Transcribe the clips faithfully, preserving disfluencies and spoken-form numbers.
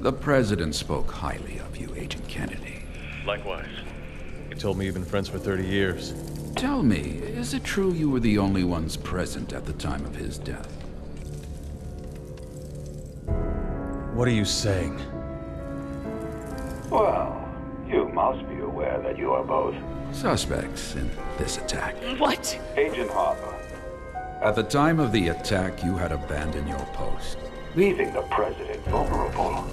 The President spoke highly of you, Agent Kennedy. Likewise. He told me you've been friends for thirty years. Tell me, is it true you were the only ones present at the time of his death? What are you saying? Well, you must be aware that you are both suspects in this attack. What? Agent Harper. At the time of the attack, you had abandoned your post, leaving the President vulnerable.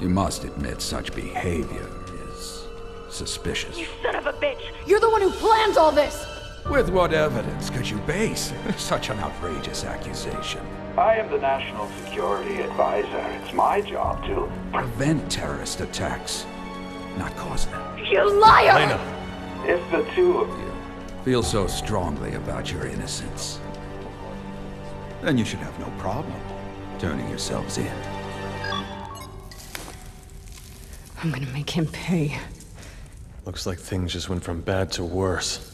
You must admit such behavior is suspicious. You son of a bitch! You're the one who plans all this! With what evidence could you base such an outrageous accusation? I am the National Security Advisor. It's my job to prevent terrorist attacks, not cause them. You liar! Lena. If the two of you feel so strongly about your innocence, then you should have no problem turning yourselves in. I'm gonna make him pay. Looks like things just went from bad to worse.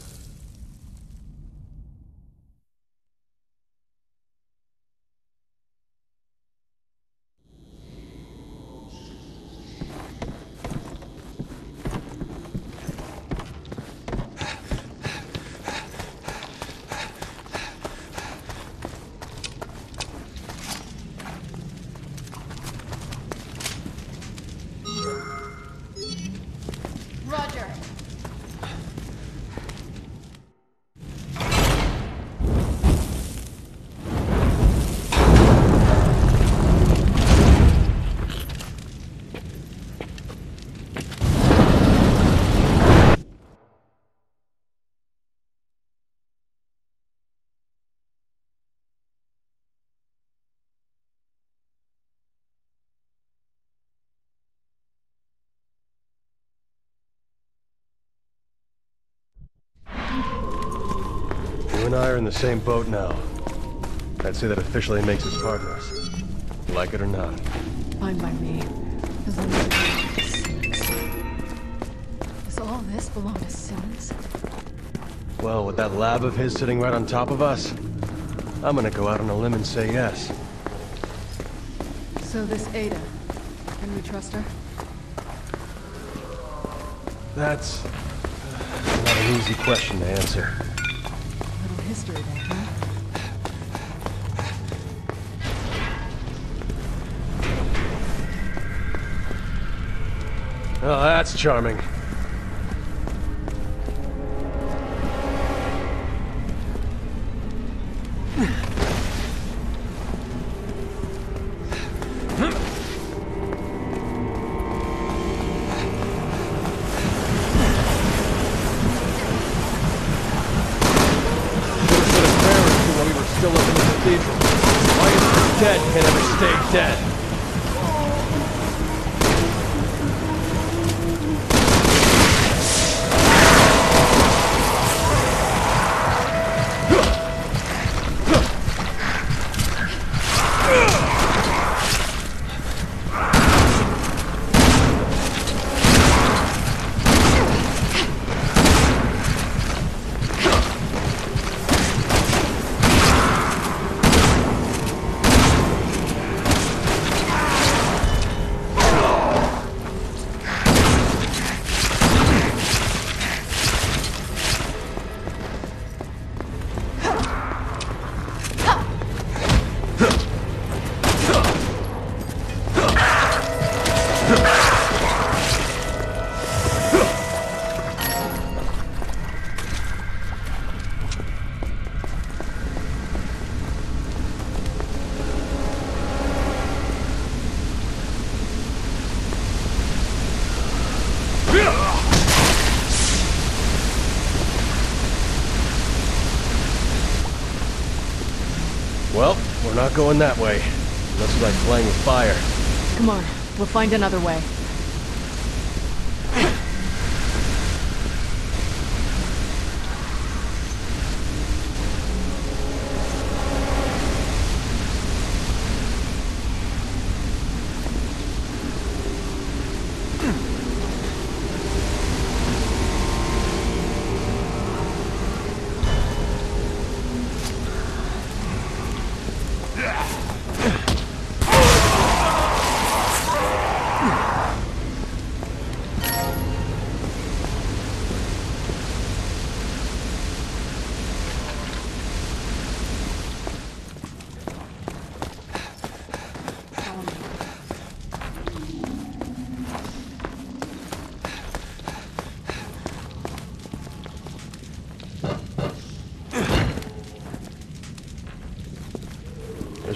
You and I are in the same boat now. I'd say that officially makes us partners. Like it or not. Fine by me. As long as... Does all this belong to Simmons? Well, with that lab of his sitting right on top of us, I'm gonna go out on a limb and say yes. So this Ada, can we trust her? That's... Uh, not an easy question to answer. History there, huh? Oh, that's charming. We're not going that way. Looks like playing with fire. Come on, we'll find another way.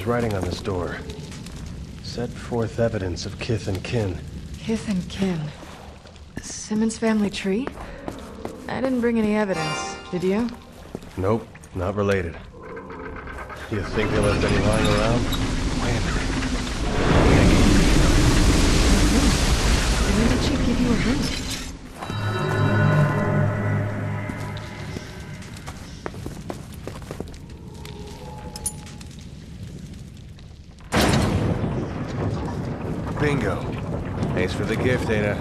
Writing on this door. Set forth evidence of kith and kin. Kith and kin? Simmons family tree? I didn't bring any evidence, did you? Nope, not related. You think they left any lying around? Wait a minute. When did she give you a hint? Bingo. Thanks for the gift, Ada.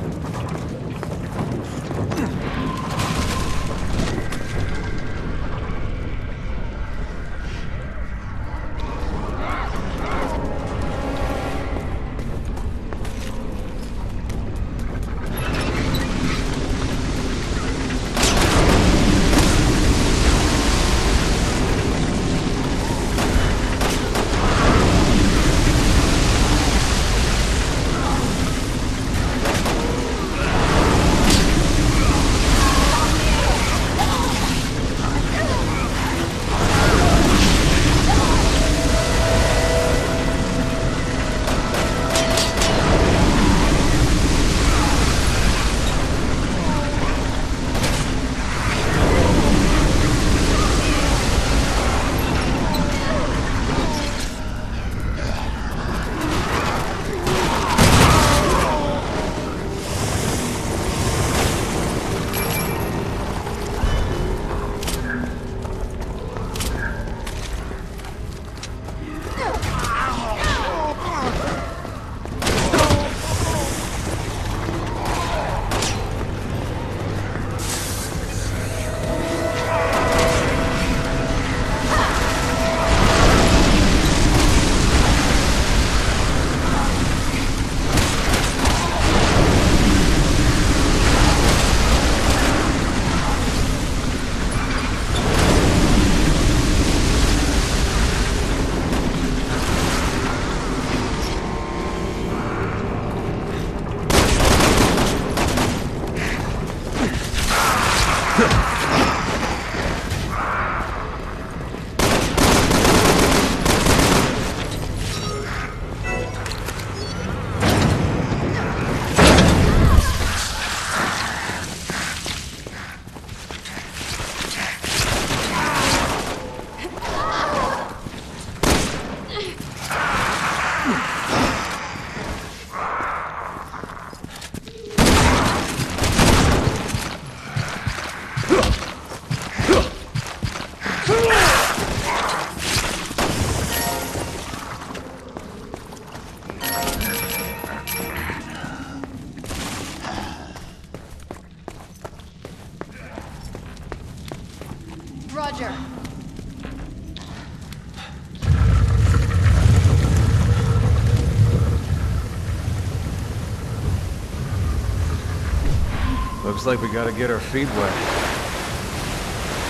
Looks like we gotta get our feet wet.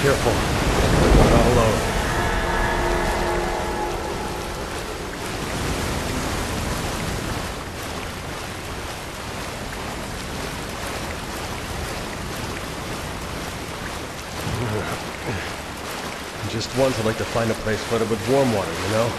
Careful. We're not alone. Just once I'd like to find a place flooded with warm water, you know?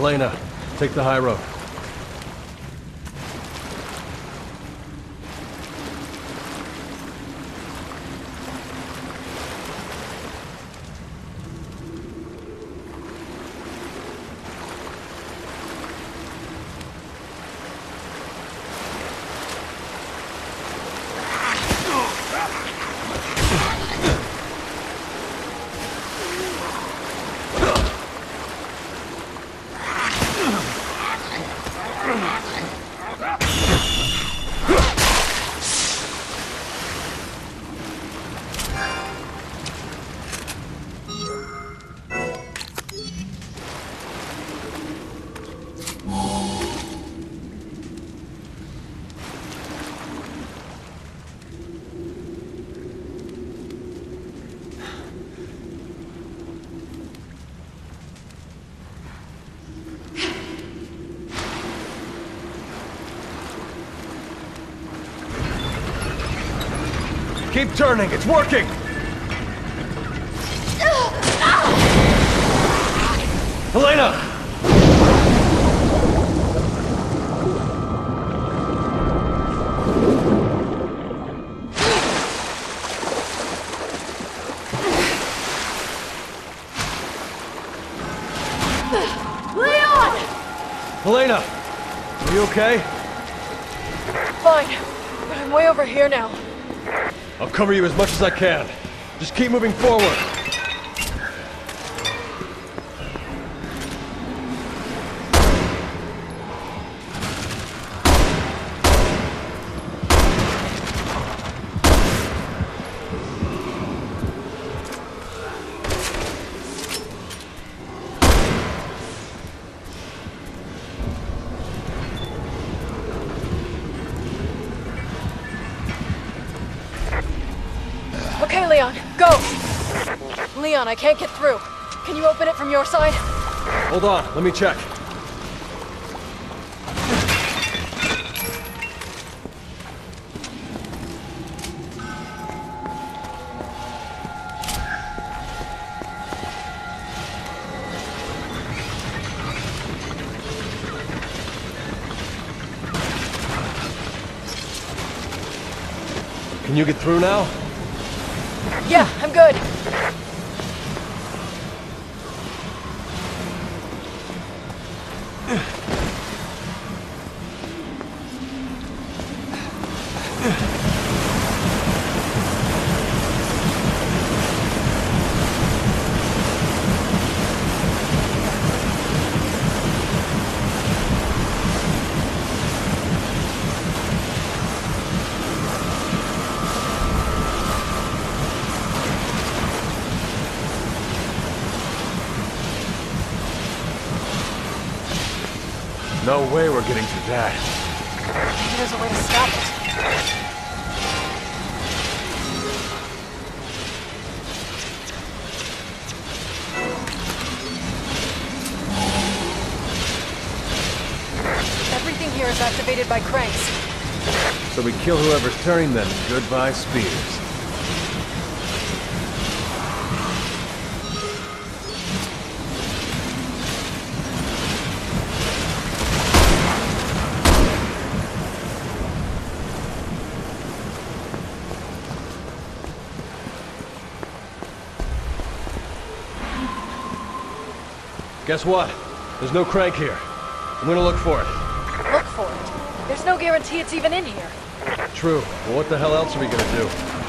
Helena, take the high road. Keep turning, it's working! Helena! Leon! Helena! Are you okay? Fine, but I'm way over here now. I'll cover you as much as I can. Just keep moving forward. I can't get through. Can you open it from your side? Hold on, let me check. Can you get through now? Yeah, I'm good. No way we're getting to that. Maybe there's a way to stop it. Everything here is activated by cranks. So we kill whoever's turning them. Goodbye, Spears. Guess what? There's no crank here. I'm gonna look for it. Look for it? There's no guarantee it's even in here. True. Well, what the hell else are we gonna do?